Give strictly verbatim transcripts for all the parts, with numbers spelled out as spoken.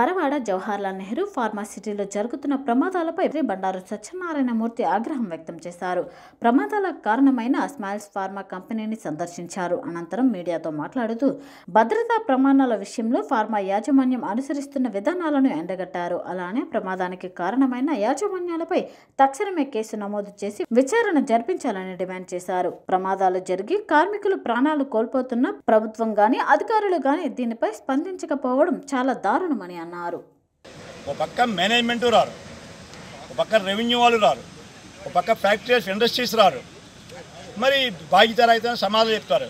Paravada Jawaharlal Nehru pharma సిటీలో జరుగుతున్న ప్రమాదాలపై బండారు సత్యనారాయణ మూర్తి ఆగ్రహం వ్యక్తం చేశారు. ప్రమాదాలకు కారణమైన స్మైల్స్ ఫార్మా కంపెనీని సందర్శించారు. అనంతరం మీడియాతో మాట్లాడుతూ భద్రతా ప్రమాణాల విషయంలో ఫార్మా యాజమాన్యం అనుసరిస్తున్న విధానాలను ఎండగట్టారు. అలానే ప్రమాదానికి కారణమైన యాజమాన్యాలపై తక్షణమే కేసు నమోదు చేసి విచారణ జరిపించాలని డిమాండ్ చేశారు. ప్రమాదాలు జరిగి కార్మికులు ప్రాణాలు కోల్పోతున్న ప్రభుత్వం గానీ అధికారులు గానీ దీనిపై స్పందించకపోవడం చాలా దారుణమని అన్నారు. ఒక పక్క మేనేజ్మెంట్ రారు, ఒక పక్క రెవెన్యూ వాళ్ళు రారు, ఒక పక్క ఫ్యాక్టరీస్ ఇండస్ట్రీస్ రారు, మరి బాధ్యత రైతు సమాధానం చెప్తారు.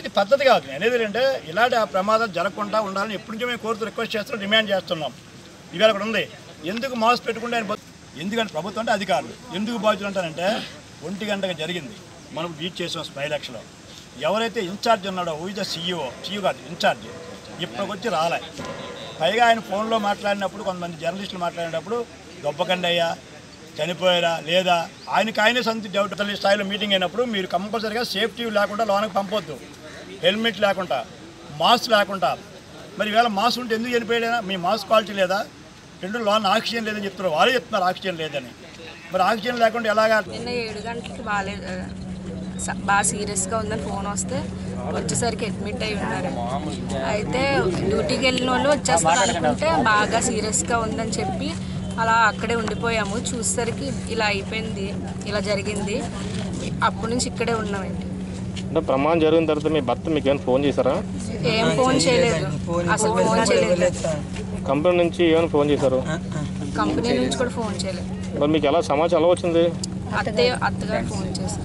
ఇది పద్ధతి కాదు. నేను అనేది అంటే ఇలాంటి ఆ ప్రమాదాలు జరగకుండా ఉండాలని ఎప్పటి నుంచో మేము కోరుతూ రిక్వెస్ట్ చేస్తున్నాం, డిమాండ్ చేస్తున్నాం. ఇవాళ కూడా ఉంది. ఎందుకు మాస్ పెట్టుకుంటే ఆయన, ఎందుకంటే ప్రభుత్వం అంటే అధికారులు ఎందుకు బాధ్యతలు అంటారంటే, ఒంటి గంటగా జరిగింది, మనం బీట్ చేసాం స్మైలాక్షలో. ఎవరైతే ఇన్ఛార్జ్ ఉన్నాడో, ఊజ్ ద సీఈఓ, సీఈఓ కాదు ఇన్ఛార్జ్, ఇప్పటికి వచ్చి రాలే. పైగా ఆయన ఫోన్లో మాట్లాడినప్పుడు, కొంతమంది జర్నలిస్టులు మాట్లాడినప్పుడు దొబ్బకండి అయ్యా, చనిపోయారా లేదా, ఆయనకు ఆయనే సొంత డౌట్ స్థాయిలో మీటింగ్ అయినప్పుడు మీరు కంపల్సరీగా సేఫ్టీ లేకుండా లోనకి పంపొద్దు, హెల్మెట్ లేకుండా, మాస్క్ లేకుండా. మరి ఈవేళ మాస్క్ ఉంటే ఎందుకు చనిపోయాడా, మీ మాస్క్ క్వాలిటీ లేదా, రెండు లోన్ ఆక్సిజన్ లేదని చెప్తున్నారు, వాళ్ళే చెప్తున్నారు ఆక్సిజన్ లేదని. మరి ఆక్సిజన్ లేకుండా ఎలాగా? నిన్న ఏడు గంటలకి బాగాలేదు, బాగా సీరియస్గా ఉందని ఫోన్ వస్తే వచ్చేసరికి అడ్మిట్ అయి ఉన్నారు. అయితే డ్యూటీకి వెళ్ళిన వాళ్ళు వచ్చేస్తారు అనుకుంటే బాగా సీరియస్గా ఉందని చెప్పి అలా అక్కడే ఉండిపోయాము. చూసేసరికి ఇలా అయిపోయింది, ఇలా జరిగింది. అప్పటి నుంచి ఇక్కడే ఉన్నామండి. అంటే ప్రమాదం జరిగిన తర్వాత మీ భర్త మీకు ఏమైనా ఫోన్ చేశారా? ఏం ఫోన్ చేయలేదు, అసలు ఫోన్ చేయలేదు. కంపెనీ నుంచి ఏమైనా ఫోన్ చేశారు? కంపెనీ నుంచి కూడా ఫోన్ చేయలేదు. మరి మీకు ఎలా సమాచారం వచ్చింది? అత్తయ్య అత్తగారు ఫోన్ చేశారు.